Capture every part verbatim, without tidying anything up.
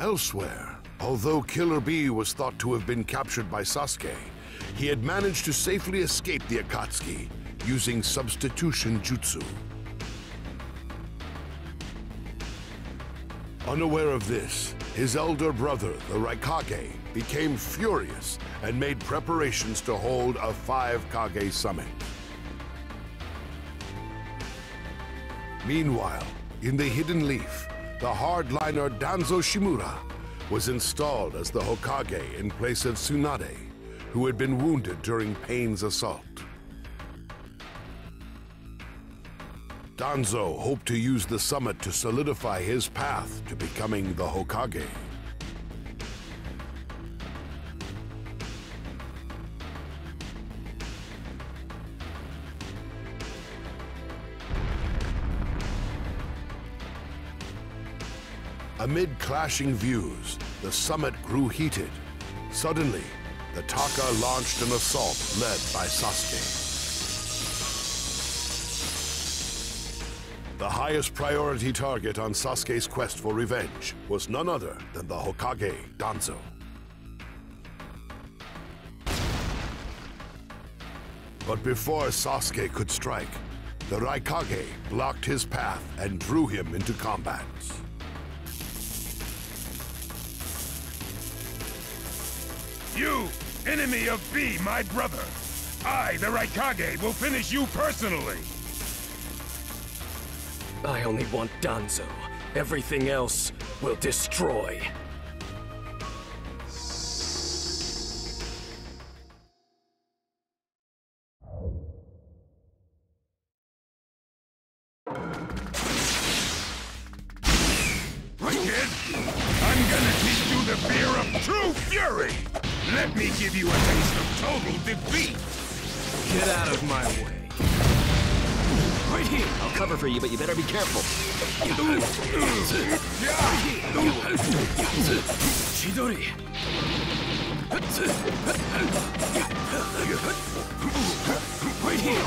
Elsewhere, although Killer B was thought to have been captured by Sasuke, he had managed to safely escape the Akatsuki using substitution jutsu. Unaware of this, his elder brother, the Raikage, became furious and made preparations to hold a five-kage summit. Meanwhile, in the Hidden Leaf, the hardliner Danzo Shimura was installed as the Hokage in place of Tsunade, who had been wounded during Pain's assault. Danzo hoped to use the summit to solidify his path to becoming the Hokage. Amid clashing views, the summit grew heated. Suddenly, the Taka launched an assault led by Sasuke. The highest priority target on Sasuke's quest for revenge was none other than the Hokage, Danzo. But before Sasuke could strike, the Raikage blocked his path and drew him into combat. You, enemy of B, my brother! I, the Raikage, will finish you personally! I only want Danzo. Everything else will destroy. Careful. Chidori. Right here.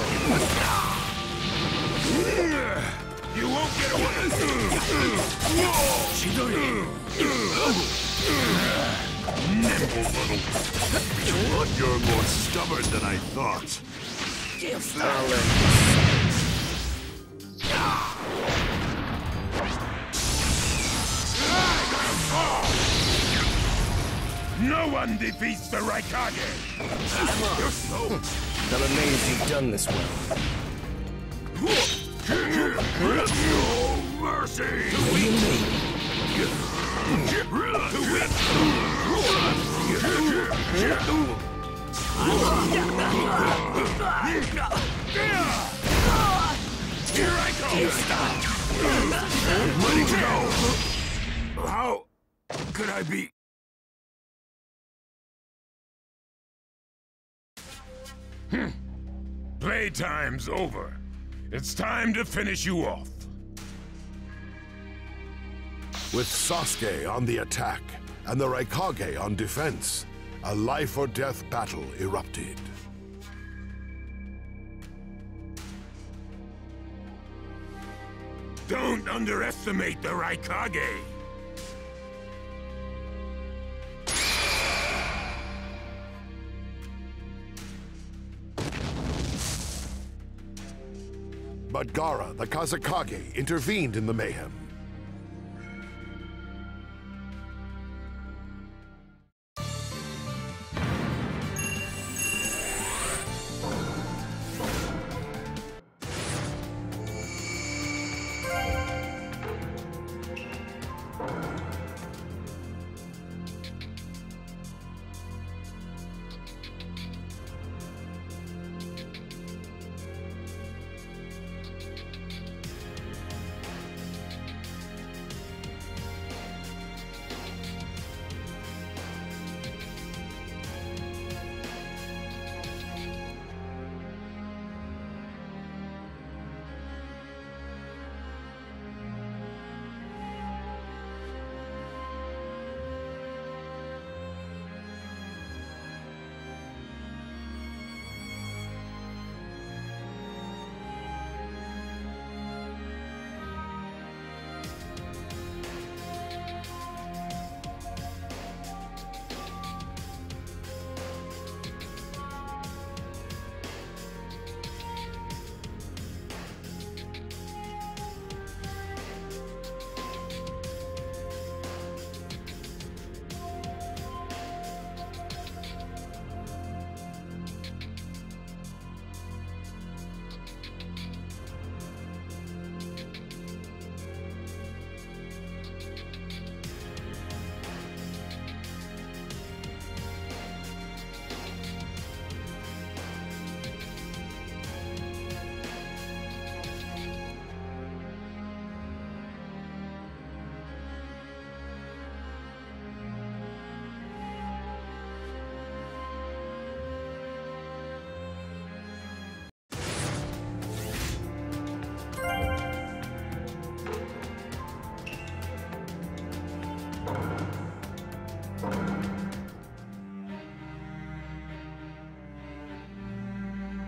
You won't get away. Chidori. Nimble little. You're more stubborn than I thought. Yes, Alan. No one defeats the Raikage! You're so... I'm amazed you've done this well. Oh, mercy! What do you mean? Here I go! Ready to go! How could I be? Hm. Playtime's over. It's time to finish you off. With Sasuke on the attack and the Raikage on defense, a life or death battle erupted. Don't underestimate the Raikage! But Gaara, the Kazekage, intervened in the mayhem.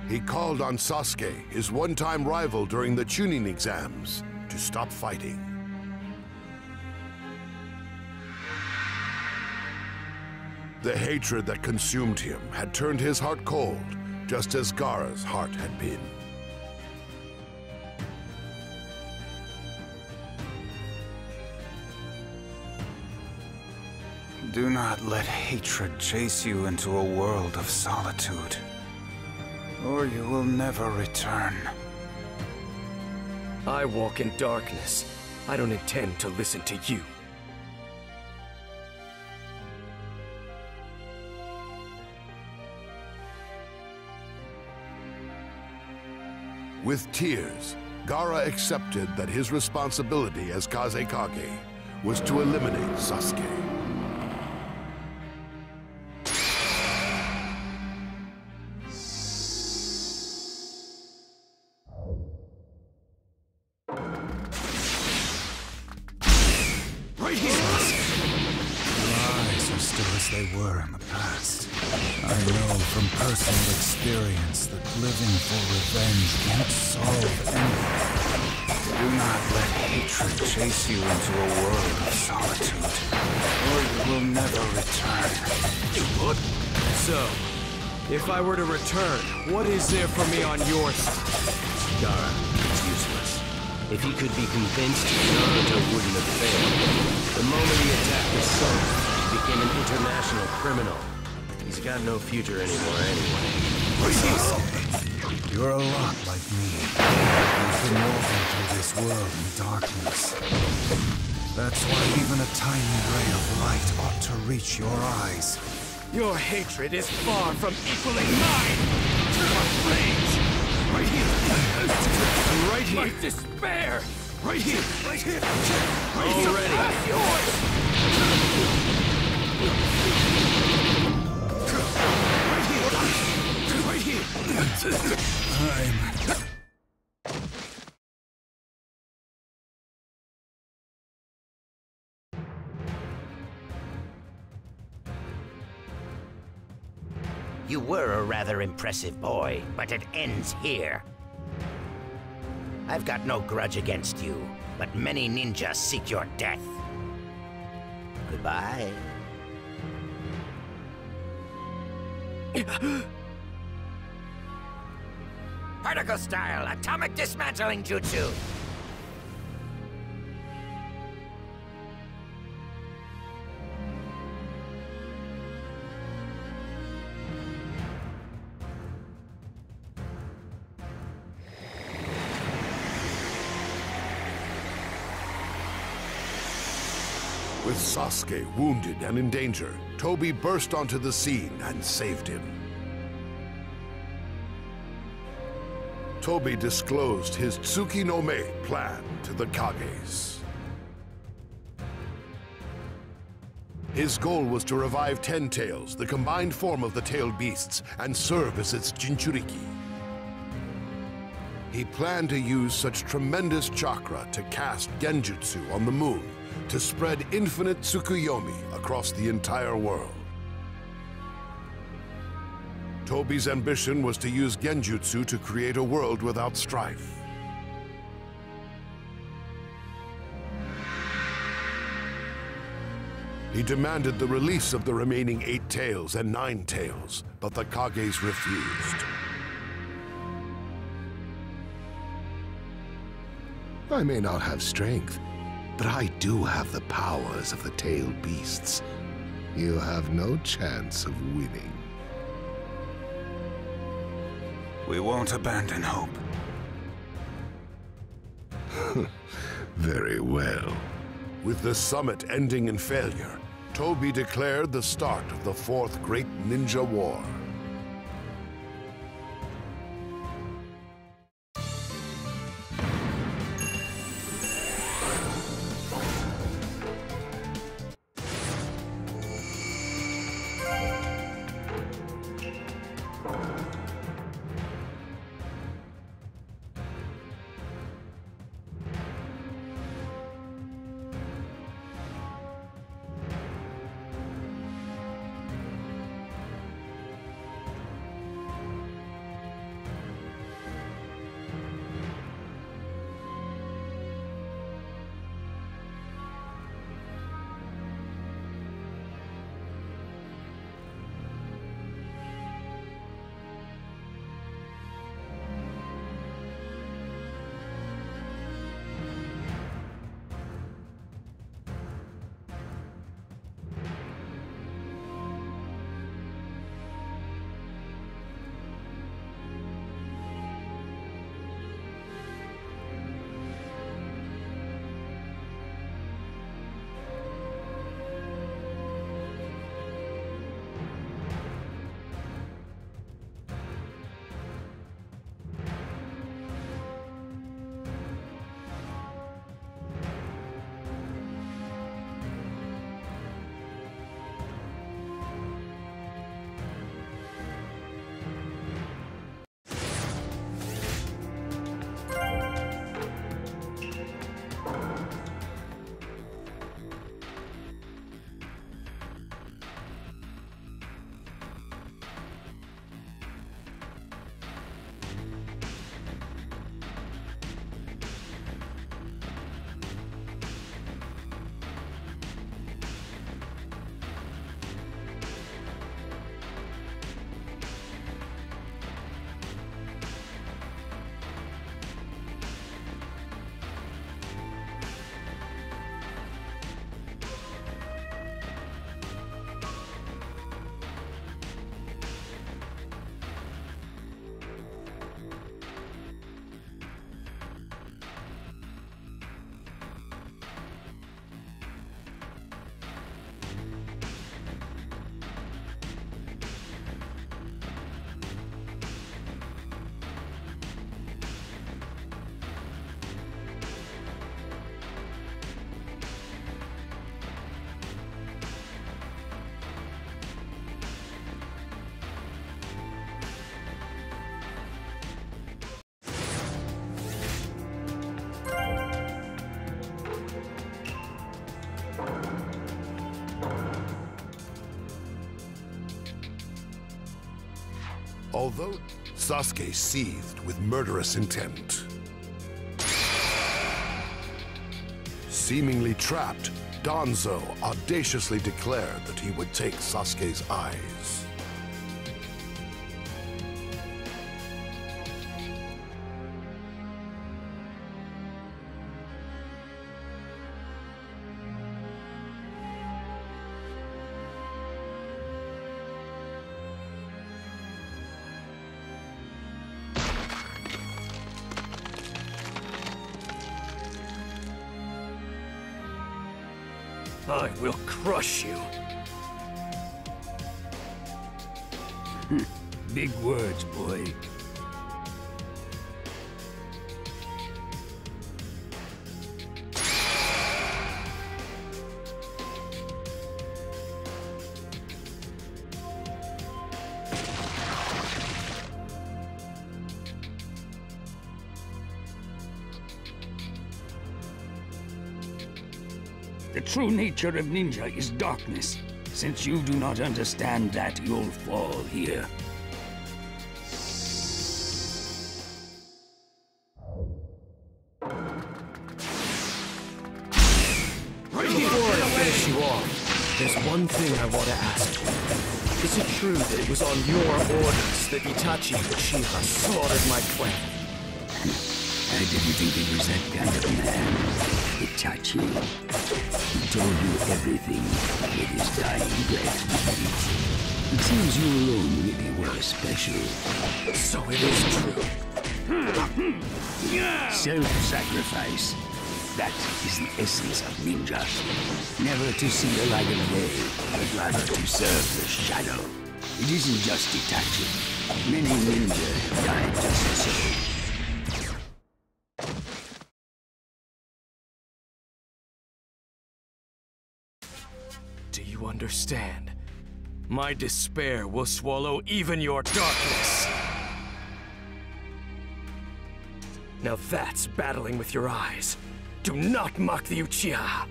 He called on Sasuke, his one-time rival during the Chunin exams, to stop fighting. The hatred that consumed him had turned his heart cold, just as Gaara's heart had been. Do not let hatred chase you into a world of solitude, or you will never return. I walk in darkness. I don't intend to listen to you. With tears, Gaara accepted that his responsibility as Kazekage was to eliminate Sasuke. If I were to return, what is there for me on your side? Gaara, it's useless. If he could be convinced, Naruto wouldn't have failed. The moment he attacked his son, he became an international criminal. He's got no future anymore anyway. You're a lot like me. You've been walking through this world in darkness. That's why even a tiny ray of light ought to reach your eyes. Your hatred is far from equaling mine! Turn off rage! Right here! Right here! despair! Right here! Right here! Already! Right here! Right here! You were a rather impressive boy, but it ends here. I've got no grudge against you, but many ninjas seek your death. Goodbye. Particle style, atomic dismantling jutsu. With Sasuke wounded and in danger, Tobi burst onto the scene and saved him. Tobi disclosed his Tsuki no Me plan to the Kages. His goal was to revive Ten Tails, the combined form of the tailed beasts, and serve as its Jinchuriki. He planned to use such tremendous chakra to cast Genjutsu on the moon, to spread infinite Tsukuyomi across the entire world. Tobi's ambition was to use Genjutsu to create a world without strife. He demanded the release of the remaining eight tails and nine tails, but the Kages refused. I may not have strength, but I do have the powers of the tailed beasts. You have no chance of winning. We won't abandon hope. Very well. With the summit ending in failure, Tobi declared the start of the Fourth Great Ninja War. Although Sasuke seethed with murderous intent. Seemingly trapped, Danzo audaciously declared that he would take Sasuke's eyes. I will crush you. Big words, boy. The true nature of ninja is darkness. Since you do not understand that, you'll fall here. Before I finish you off, there's one thing I want to ask you. Is it true that it was on your orders that Itachi Uchiha slaughtered my clan? I didn't think he was that kind of man. Itachi, he told you everything with his dying breath. It seems you alone really were special. So it is true. Self-sacrifice. That is the essence of ninja. Never to see the light of day, but rather to serve the shadow. It isn't just Itachi. Many ninja have died just so. Understand. My despair will swallow even your darkness. Now that's battling with your eyes. Do not mock the Uchiha.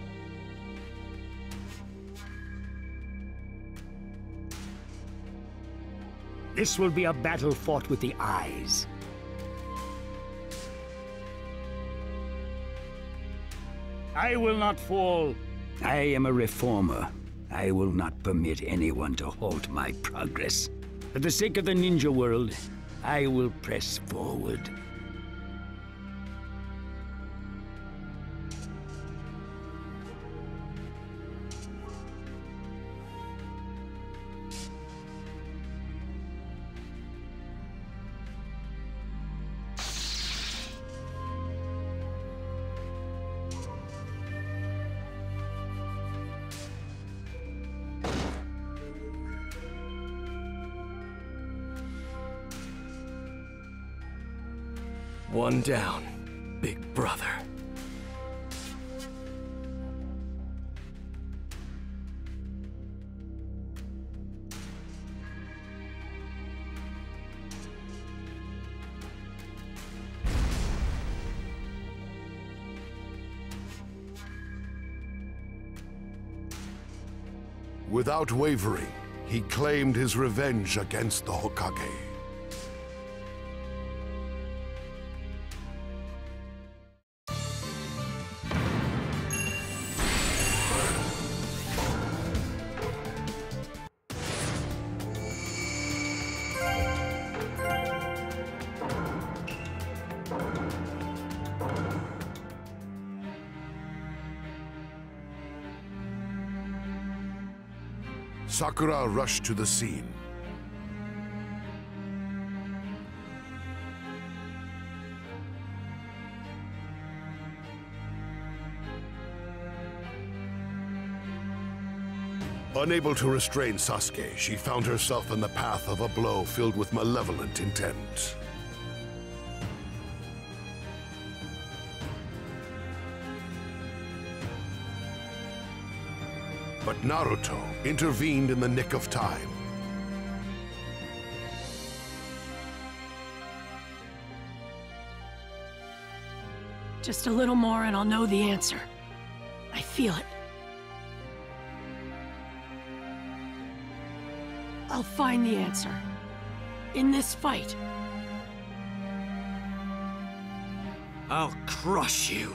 This will be a battle fought with the eyes. I will not fall. I am a reformer. I will not permit anyone to halt my progress. For the sake of the ninja world, I will press forward. One down, big brother. Without wavering, he claimed his revenge against the Hokage. Sakura rushed to the scene. Unable to restrain Sasuke, she found herself in the path of a blow filled with malevolent intent. But Naruto intervened in the nick of time. Just a little more and I'll know the answer. I feel it. I'll find the answer. in this fight. I'll crush you.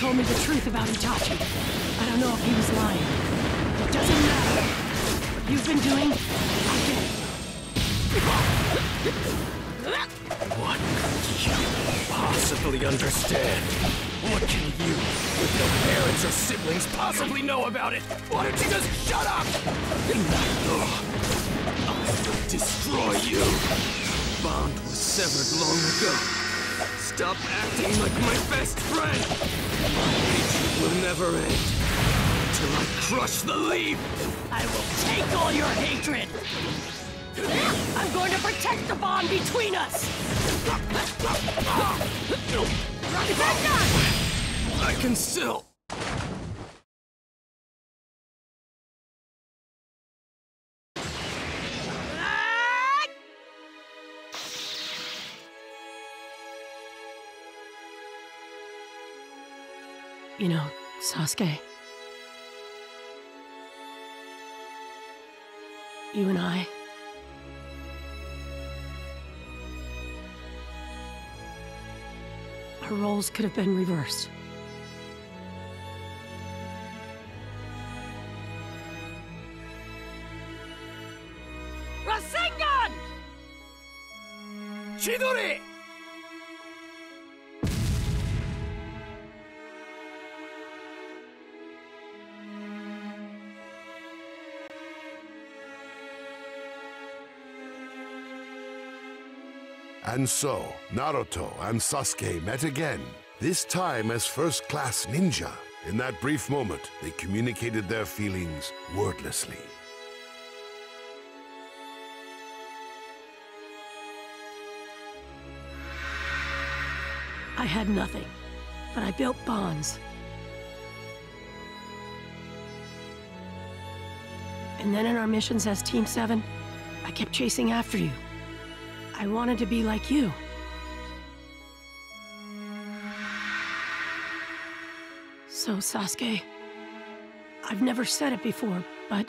Told me the truth about Itachi. I don't know if he was lying. It doesn't matter. What you've been doing, I get it. What could you possibly understand? What can you, with no parents or siblings, possibly know about it? Why don't you just shut up? I'll destroy you. The bond was severed long ago. Stop acting like my best friend! My hatred will never end until I crush the leaf! I will take all your hatred! I'm going to protect the bond between us! I can still... You know, Sasuke, you and I, our roles could have been reversed. Rasengan! Chidori! And so, Naruto and Sasuke met again, this time as first-class ninja. In that brief moment, they communicated their feelings wordlessly. I had nothing, but I built bonds. And then in our missions as Team seven, I kept chasing after you. I wanted to be like you. So, Sasuke, I've never said it before, but...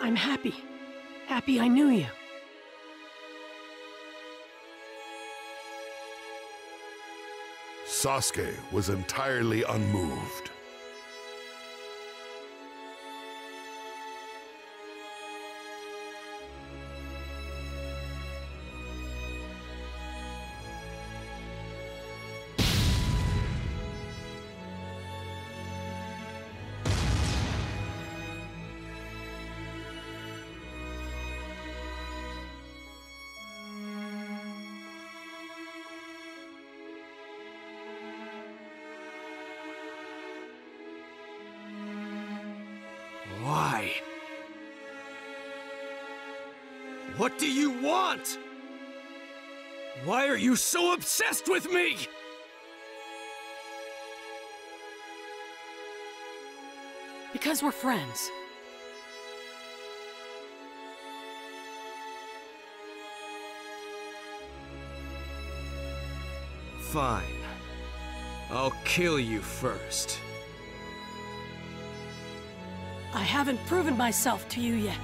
I'm happy. Happy I knew you. Sasuke was entirely unmoved. What do you want? Why are you so obsessed with me? Because we're friends. Fine. I'll kill you first. I haven't proven myself to you yet.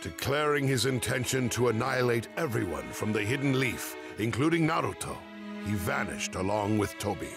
Declaring his intention to annihilate everyone from the Hidden Leaf, including Naruto, he vanished along with Tobi.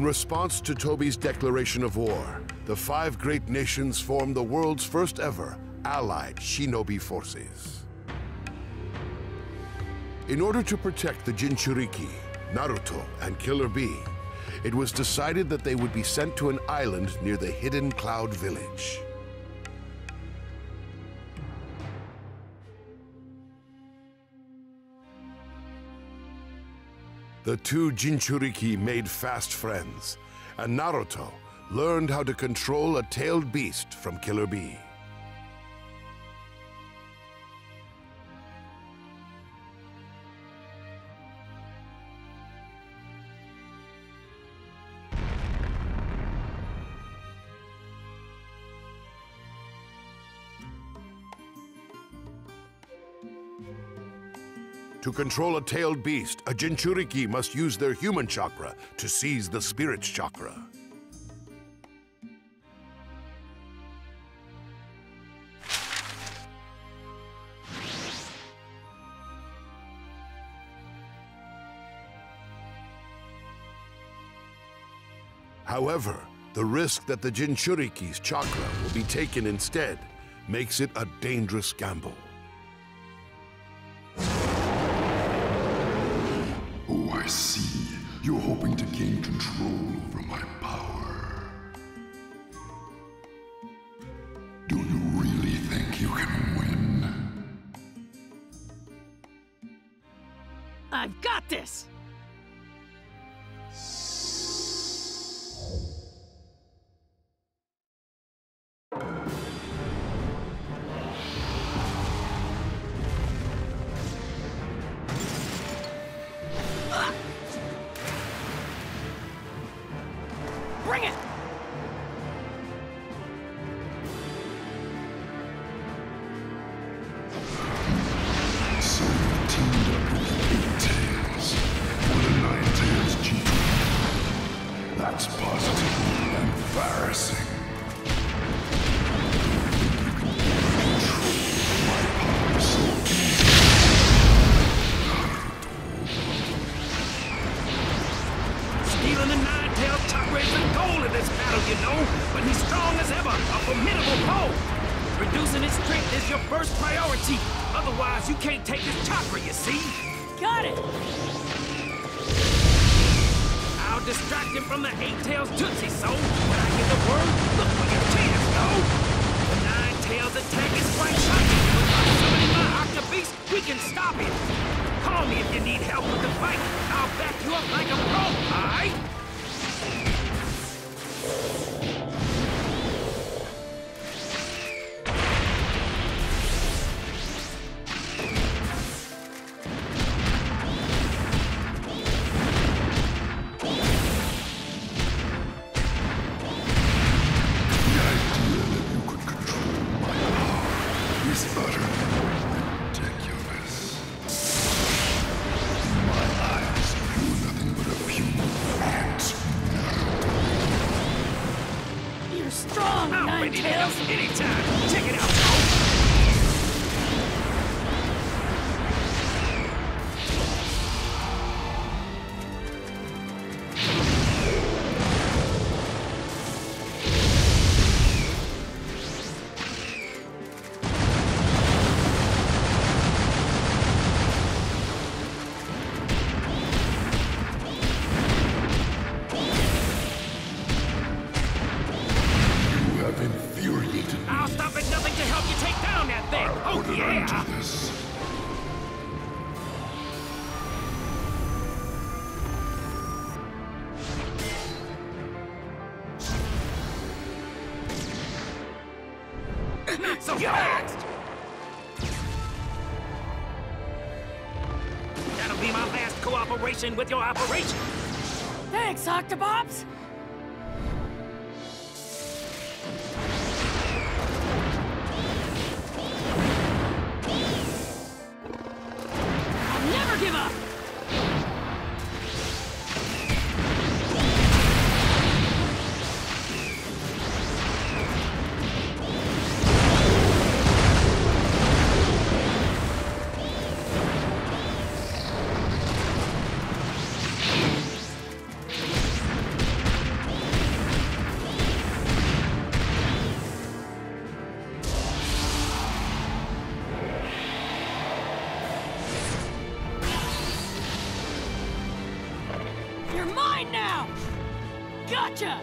In response to Tobi's declaration of war, the five great nations formed the world's first ever allied shinobi forces. In order to protect the Jinchuriki, Naruto, and Killer B, it was decided that they would be sent to an island near the Hidden Cloud Village. The two Jinchuriki made fast friends, and Naruto learned how to control a tailed beast from Killer B. To control a tailed beast, a Jinchuriki must use their human chakra to seize the spirit chakra. However, the risk that the Jinchuriki's chakra will be taken instead makes it a dangerous gamble. I see. You're hoping to gain control over my power. Do you really think you can win? I've got this! With your operation. Thanks, Octobobs. I'll never give up. Gotcha!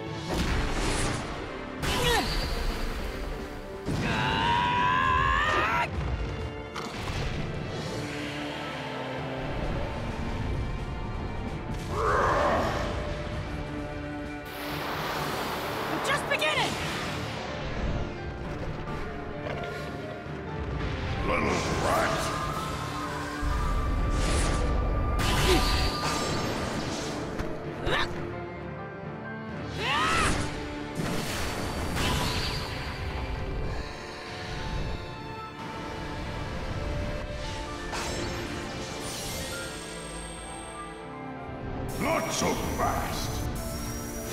So fast!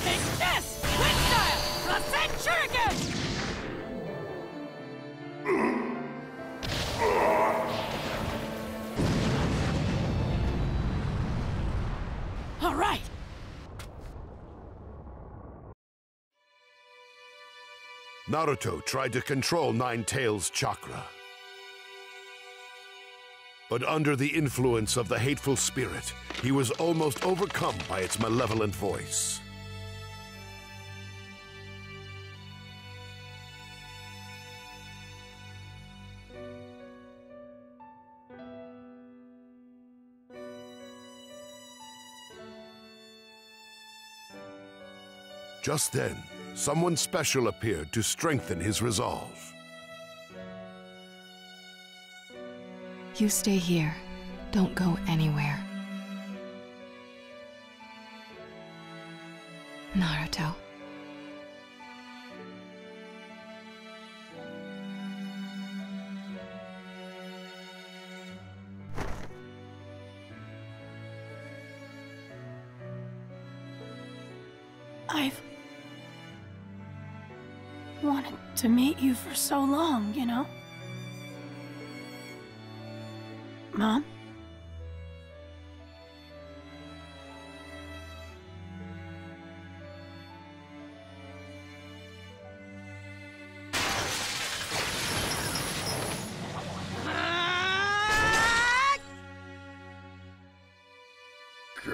Take this! Twin style! Rasen Shuriken! All right! Naruto tried to control Nine Tails' chakra. But under the influence of the hateful spirit, he was almost overcome by its malevolent voice. Just then, someone special appeared to strengthen his resolve. You stay here. Don't go anywhere. Naruto. I've wanted to meet you for so long, you know? Mom? Get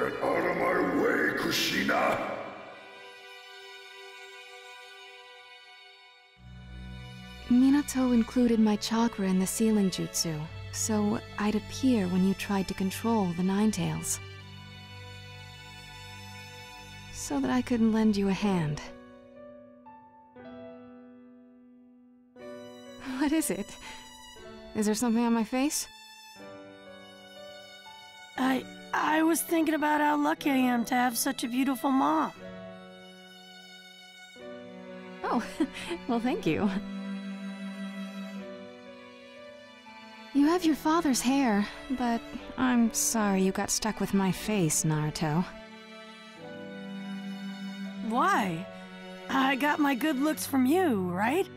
out of my way, Kushina! Minato included my chakra in the sealing jutsu. So, I'd appear when you tried to control the Nine Tails. So that I could lend you a hand. What is it? Is there something on my face? I... I was thinking about how lucky I am to have such a beautiful mom. Oh, well thank you. You have your father's hair, but I'm sorry you got stuck with my face, Naruto. Why? I got my good looks from you, right?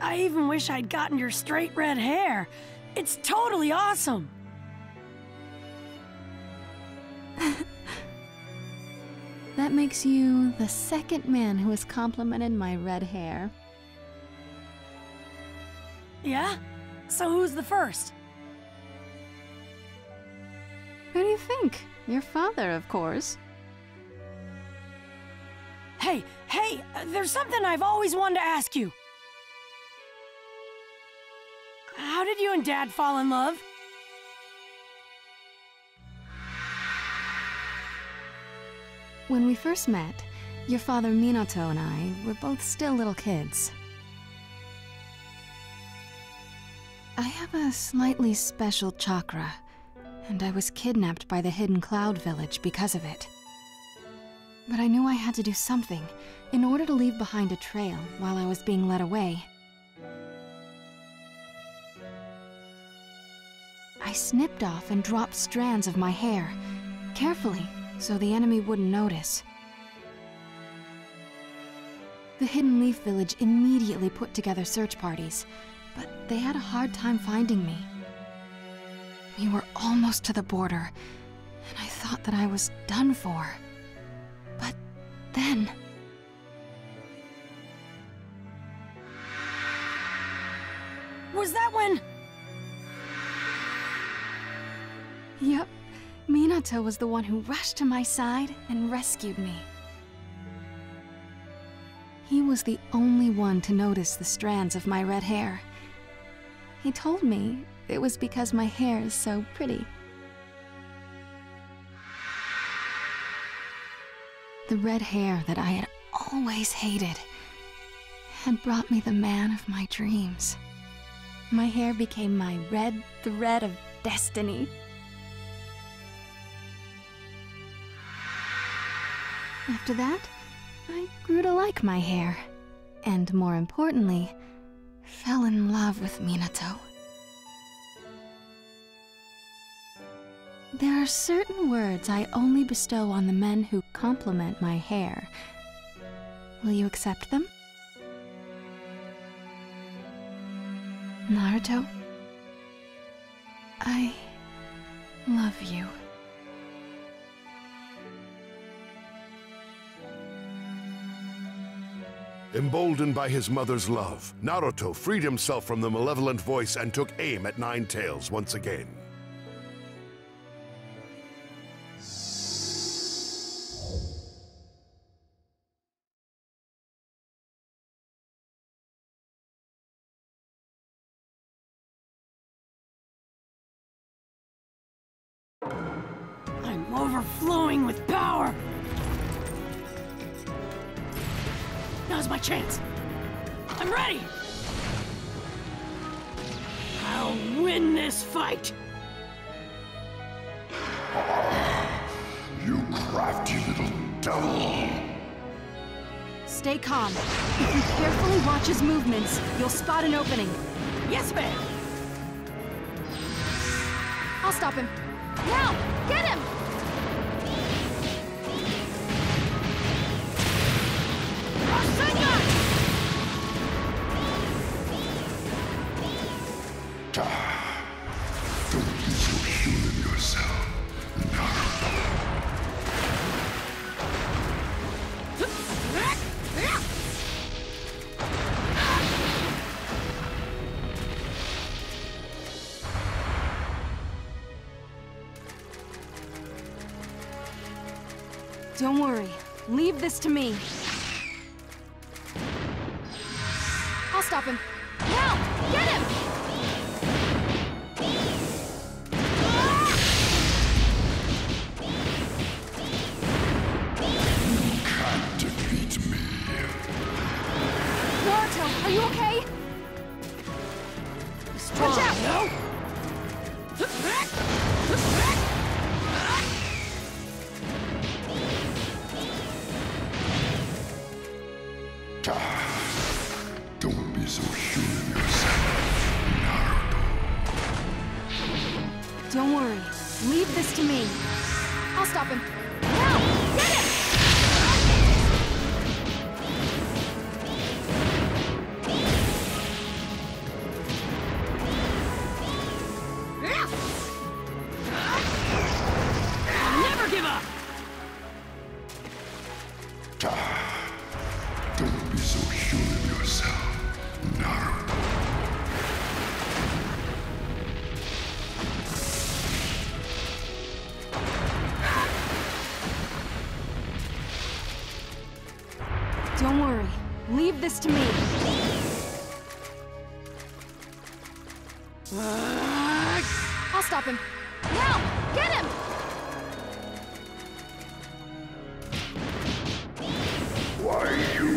I even wish I'd gotten your straight red hair. It's totally awesome! That makes you the second man who has complimented my red hair. Yeah? So who's the first? Who do you think? Your father, of course. Hey, hey, there's something I've always wanted to ask you. How did you and Dad fall in love? When we first met, your father Minato and I were both still little kids. I have a slightly special chakra, and I was kidnapped by the Hidden Cloud Village because of it. But I knew I had to do something in order to leave behind a trail while I was being led away. I snipped off and dropped strands of my hair, carefully, so the enemy wouldn't notice. The Hidden Leaf Village immediately put together search parties, but they had a hard time finding me. We were almost to the border, and I thought that I was done for. But then... Was that when... Yep. Me Minato was the one who rushed to my side and rescued me. He was the only one to notice the strands of my red hair. He told me it was because my hair is so pretty. The red hair that I had always hated had brought me the man of my dreams. My hair became my red thread of destiny. After that, I grew to like my hair, and more importantly, fell in love with Minato. There are certain words I only bestow on the men who compliment my hair. Will you accept them? Naruto, I love you. Emboldened by his mother's love, Naruto freed himself from the malevolent voice and took aim at Nine Tails once again. I'm overflowing with power! Now's my chance! I'm ready! I'll win this fight! You crafty little devil! Stay calm. If you carefully watch his movements, you'll spot an opening. Yes, ma'am! I'll stop him. Now! Get him! Don't worry. Leave this to me. I'll stop him. Now! Get him! You can't defeat me. Naruto, are you okay? Watch out! No! Don't be so human yourself, Naruto. Don't worry. Leave this to me. I'll stop him. Now! Get him! Don't worry. Leave this to me. I'll stop him. Now! Get him! Why you?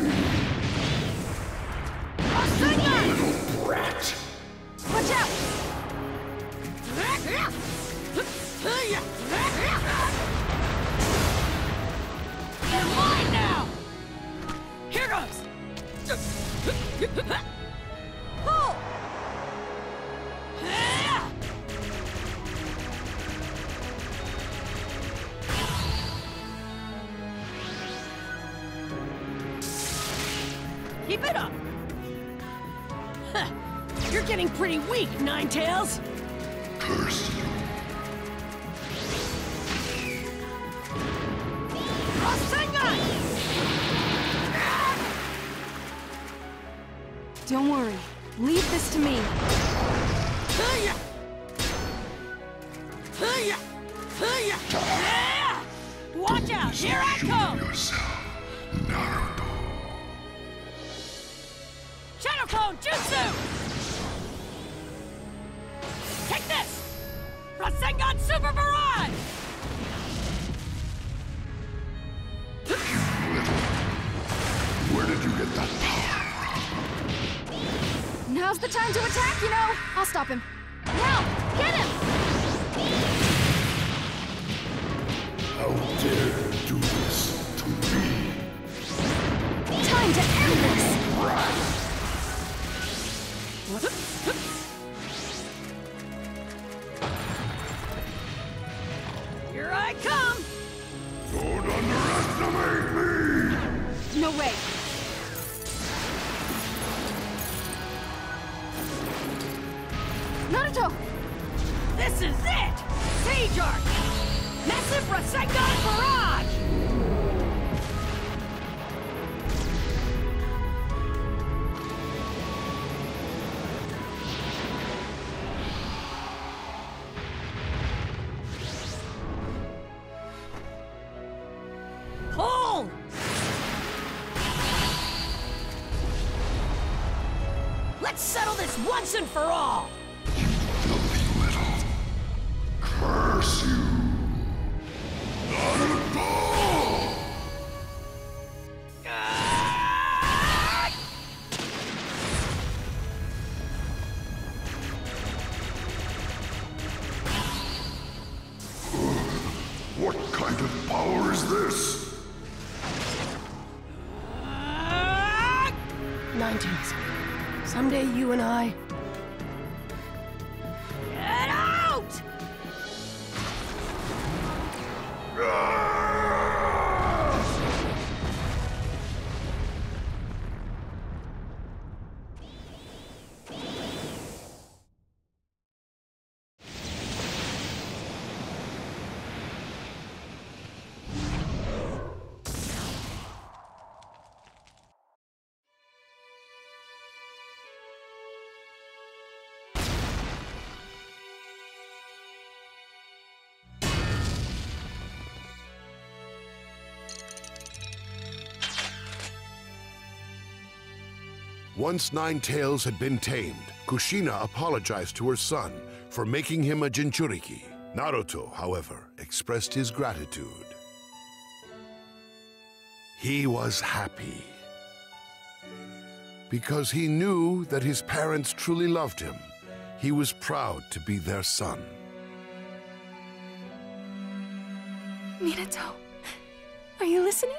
Rasengan! You little brat! Watch out! You're mine now! Here goes! Pull! Keep it up! Huh. You're getting pretty weak, Nine Tails! Curse you! Rasengan! Don't worry. Leave this to me. Watch out! Here I come! Yourself, Naruto. Shadow Clone Jutsu! Take this! Rasengan Super Barrage! You little. Where did you get that power from? Now's the time to attack, you know! I'll stop him. Now! Get him! How dare you do this to me? Time to end this! Here I come! Don't underestimate me! No way! Naruto! This is it! Siege Arc! Massive Rasengan Barrage! Let's settle this once and for all! You filthy little... curse you! Naruto! Ah! What kind of power is this? Ah! Nine Tails. Someday you and I... Get out! Once Nine Tails had been tamed, Kushina apologized to her son for making him a Jinchuriki. Naruto, however, expressed his gratitude. He was happy because he knew that his parents truly loved him. He was proud to be their son. Minato, are you listening?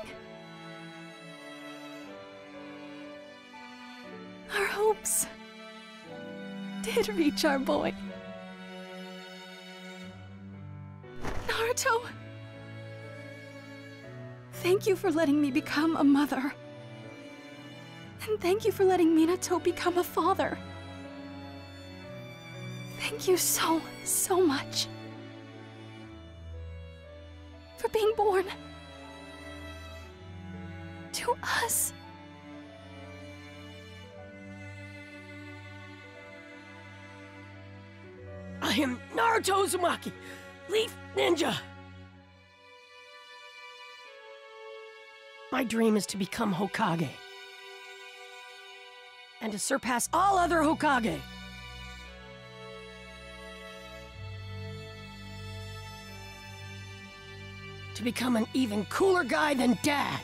Our hopes did reach our boy. Naruto, thank you for letting me become a mother. And thank you for letting Minato become a father. Thank you so, so much for being born to us. I am Naruto Uzumaki, Leaf Ninja! My dream is to become Hokage. And to surpass all other Hokage! To become an even cooler guy than Dad!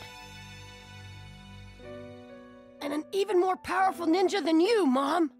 And an even more powerful ninja than you, Mom!